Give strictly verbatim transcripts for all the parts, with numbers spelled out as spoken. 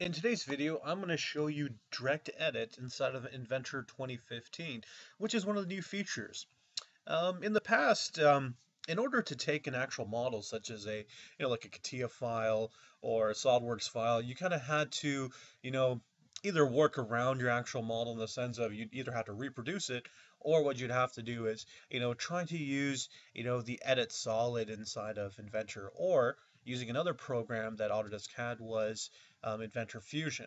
In today's video, I'm going to show you Direct Edit inside of Inventor twenty fifteen, which is one of the new features. Um, in the past, um, in order to take an actual model, such as a, you know, like a CATIA file or a SolidWorks file, you kind of had to, you know, either work around your actual model in the sense of you'd either have to reproduce it, or what you'd have to do is, you know, trying to use, you know, the edit solid inside of Inventor, or using another program that Autodesk had was um, Inventor Fusion.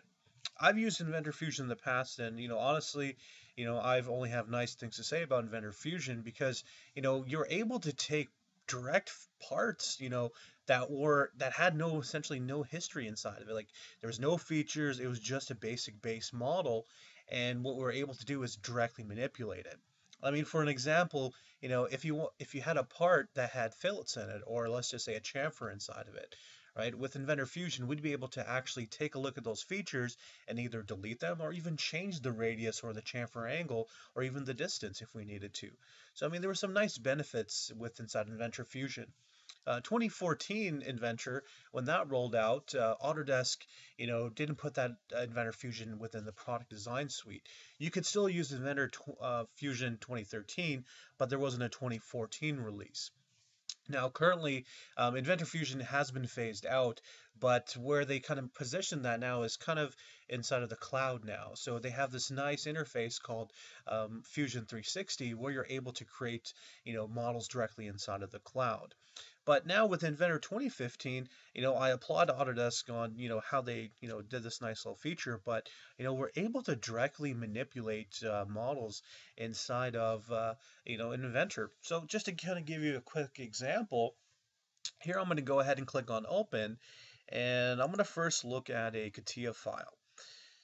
I've used Inventor Fusion in the past, and you know, honestly, you know, I've only have nice things to say about Inventor Fusion because you know you're able to take direct parts, you know, that were that had no essentially no history inside of it. Like there was no features; it was just a basic base model, and what we're able to do is directly manipulate it. I mean, for an example, you know, if you if you had a part that had fillets in it, or let's just say a chamfer inside of it, right? With Inventor Fusion, we'd be able to actually take a look at those features and either delete them or even change the radius or the chamfer angle or even the distance if we needed to. So, I mean, there were some nice benefits with inside Inventor Fusion. Uh, twenty fourteen Inventor, when that rolled out, uh, Autodesk, you know, didn't put that Inventor Fusion within the product design suite. You could still use Inventor uh, Fusion twenty thirteen, but there wasn't a twenty fourteen release. Now, currently, um, Inventor Fusion has been phased out, but where they kind of position that now is kind of inside of the cloud now. So they have this nice interface called um, Fusion three sixty, where you're able to create, you know, models directly inside of the cloud. But now with Inventor twenty fifteen, you know, I applaud Autodesk on, you know, how they, you know, did this nice little feature. But, you know, we're able to directly manipulate uh, models inside of, uh, you know, Inventor. So just to kind of give you a quick example, here I'm going to go ahead and click on Open. And I'm going to first look at a CATIA file.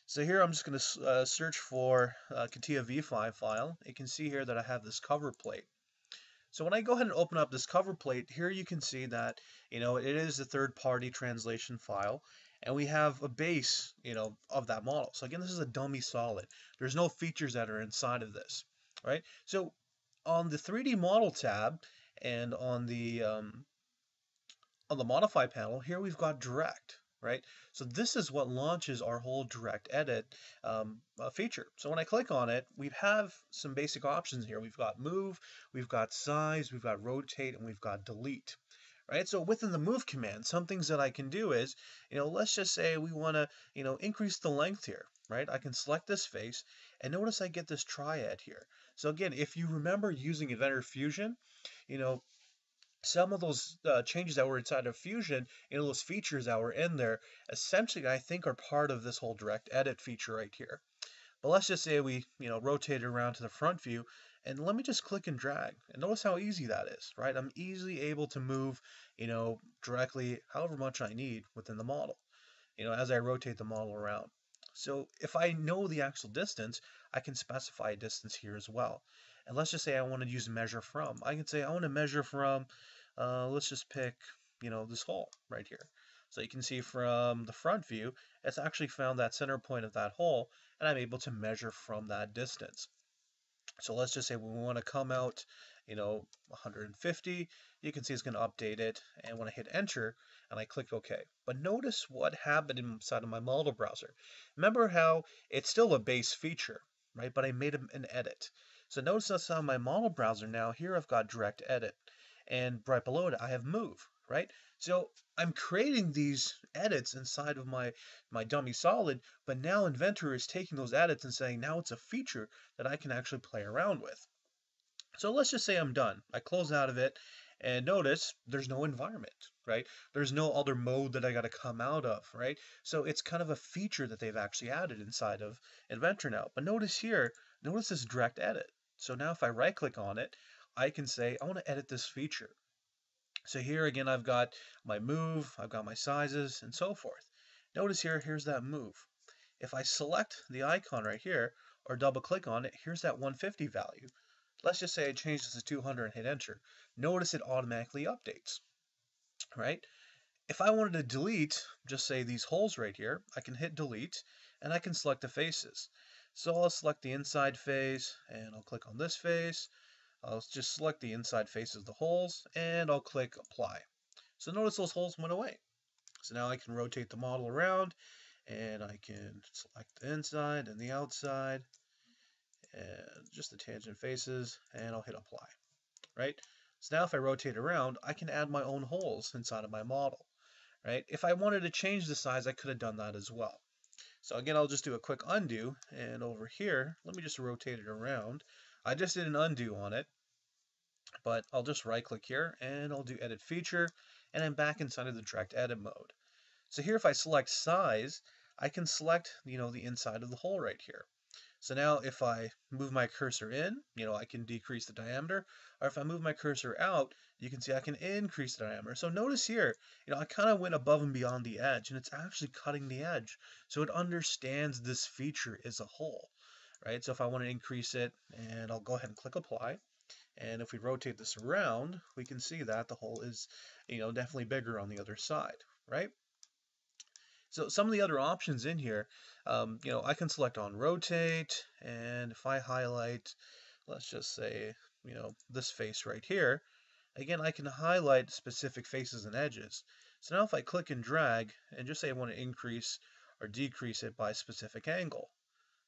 So here I'm just going to uh, search for a CATIA V five file. You can see here that I have this cover plate. So when I go ahead and open up this cover plate, here you can see that, you know, it is a third-party translation file, and we have a base, you know, of that model. So again, this is a dummy solid. There's no features that are inside of this, right? So on the three D model tab and on the um, on the modify panel, here we've got direct, right? So this is what launches our whole direct edit um, uh, feature. So when I click on it, we have some basic options here. We've got move, we've got size, we've got rotate, and we've got delete, right? So within the move command, some things that I can do is, you know, let's just say we want to, you know, increase the length here, right? I can select this face, and notice I get this triad here. So again, if you remember using Inventor Fusion, you know, some of those uh, changes that were inside of Fusion, you know, those features that were in there, essentially, I think are part of this whole direct edit feature right here. But let's just say we, you know, rotate it around to the front view, and let me just click and drag. And notice how easy that is, right? I'm easily able to move, you know, directly however much I need within the model, you know, as I rotate the model around. So if I know the actual distance, I can specify a distance here as well. And let's just say I want to use measure from. I can say I want to measure from, uh, let's just pick, you know, this hole right here. So you can see from the front view, it's actually found that center point of that hole, and I'm able to measure from that distance. So let's just say we want to come out, you know, one hundred fifty. You can see it's going to update it. And when I hit enter and I click OK. But notice what happened inside of my model browser. Remember how it's still a base feature, right? But I made an edit. So notice that's on my model browser now. Here I've got direct edit, and right below it I have move, right? So I'm creating these edits inside of my, my dummy solid, but now Inventor is taking those edits and saying now it's a feature that I can actually play around with. So let's just say I'm done. I close out of it, and notice there's no environment, right? There's no other mode that I got to come out of, right? So it's kind of a feature that they've actually added inside of Inventor now. But notice here, notice this direct edit. So now if I right click on it, I can say, I want to edit this feature. So here again, I've got my move, I've got my sizes and so forth. Notice here, here's that move. If I select the icon right here or double click on it, here's that one fifty value. Let's just say I change this to two hundred and hit enter. Notice it automatically updates, right? If I wanted to delete, just say these holes right here, I can hit delete and I can select the faces. So I'll select the inside face, and I'll click on this face. I'll just select the inside face of the holes, and I'll click apply. So notice those holes went away. So now I can rotate the model around, and I can select the inside and the outside and just the tangent faces, and I'll hit apply, right? So now if I rotate around, I can add my own holes inside of my model, right? If I wanted to change the size, I could have done that as well. So again, I'll just do a quick undo, and over here, let me just rotate it around. I just did an undo on it, but I'll just right click here and I'll do edit feature, and I'm back inside of the direct edit mode. So here, if I select size, I can select, you know, the inside of the hole right here. So now if I move my cursor in, you know, I can decrease the diameter, or if I move my cursor out, you can see I can increase the diameter. So notice here, you know, I kind of went above and beyond the edge, and it's actually cutting the edge. So it understands this feature as a whole, right? So if I want to increase it, and I'll go ahead and click apply. And if we rotate this around, we can see that the hole is, you know, definitely bigger on the other side, right? So some of the other options in here, um, you know, I can select on rotate, and if I highlight, let's just say, you know, this face right here, again, I can highlight specific faces and edges. So now if I click and drag and just say I want to increase or decrease it by a specific angle,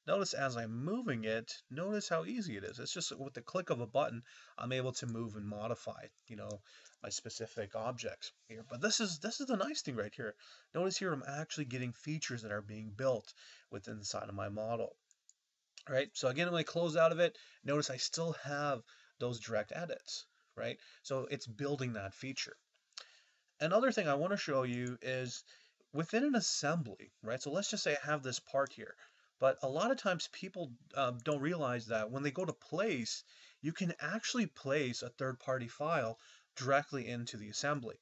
notice as I'm moving it, notice how easy it is. It's just with the click of a button, I'm able to move and modify, you know, my specific objects here. But this is this is the nice thing right here. Notice here I'm actually getting features that are being built within the side of my model. All right. So again, when I close out of it, notice I still have those direct edits, right? So it's building that feature. Another thing I want to show you is within an assembly, right? So let's just say I have this part here. But a lot of times people um, don't realize that when they go to place, you can actually place a third-party file directly into the assembly.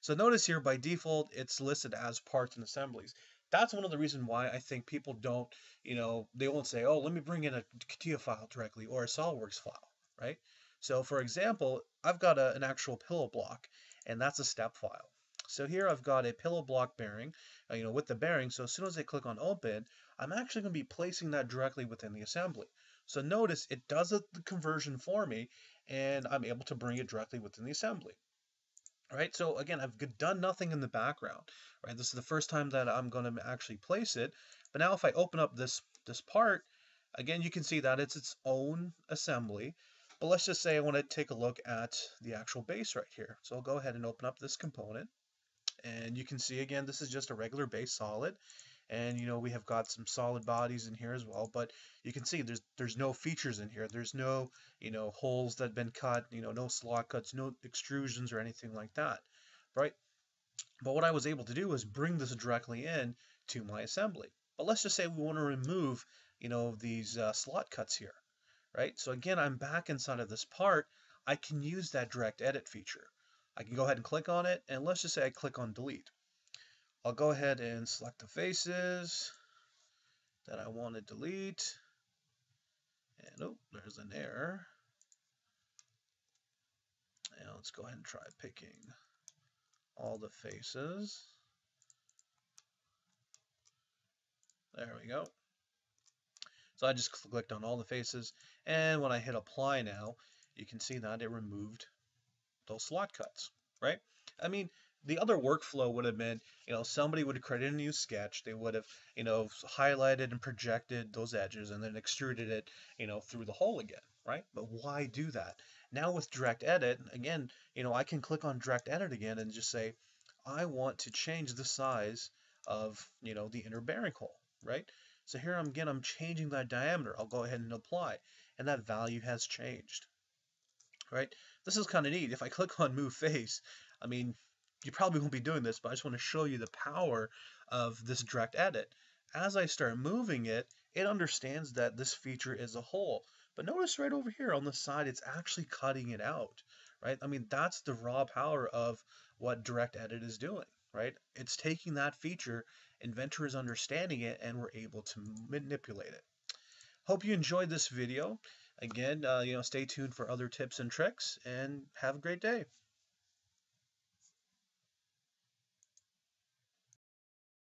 So notice here, by default, it's listed as parts and assemblies. That's one of the reasons why I think people don't, you know, they won't say, oh, let me bring in a CATIA file directly or a SOLIDWORKS file, right? So for example, I've got a, an actual pillow block, and that's a step file. So here I've got a pillow block bearing, uh, you know, with the bearing. So as soon as I click on open, I'm actually going to be placing that directly within the assembly. So notice it does the conversion for me, and I'm able to bring it directly within the assembly. All right. So again, I've done nothing in the background, right? This is the first time that I'm going to actually place it. But now if I open up this, this part, again, you can see that it's its own assembly. But let's just say I want to take a look at the actual base right here. So I'll go ahead and open up this component. And you can see, again, this is just a regular base solid. And, you know, we have got some solid bodies in here as well. But you can see there's there's no features in here. There's no, you know, holes that have been cut, you know, no slot cuts, no extrusions or anything like that, right? But what I was able to do was bring this directly in to my assembly. But let's just say we want to remove, you know, these uh, slot cuts here, right? So, again, I'm back inside of this part. I can use that direct edit feature. I can go ahead and click on it, and let's just say I click on delete. I'll go ahead and select the faces that I want to delete. And oh, there's an error. And let's go ahead and try picking all the faces. There we go. So I just clicked on all the faces, and when I hit apply now, you can see that it removed those slot cuts, right? I mean, the other workflow would have been, you know, somebody would have created a new sketch, they would have, you know, highlighted and projected those edges and then extruded it, you know, through the hole again, right? But why do that? Now with direct edit, again, you know, I can click on direct edit again and just say, I want to change the size of, you know, the inner bearing hole, right? So here I'm again, I'm changing that diameter. I'll go ahead and apply, and that value has changed, right? This is kind of neat. If I click on move face, I mean, you probably won't be doing this, but I just want to show you the power of this direct edit. As I start moving it, it understands that this feature is a hole. But notice right over here on the side, it's actually cutting it out, right? I mean, that's the raw power of what direct edit is doing, right? It's taking that feature, Inventor is understanding it, and we're able to manipulate it. Hope you enjoyed this video. Again, uh, you know, stay tuned for other tips and tricks, and have a great day.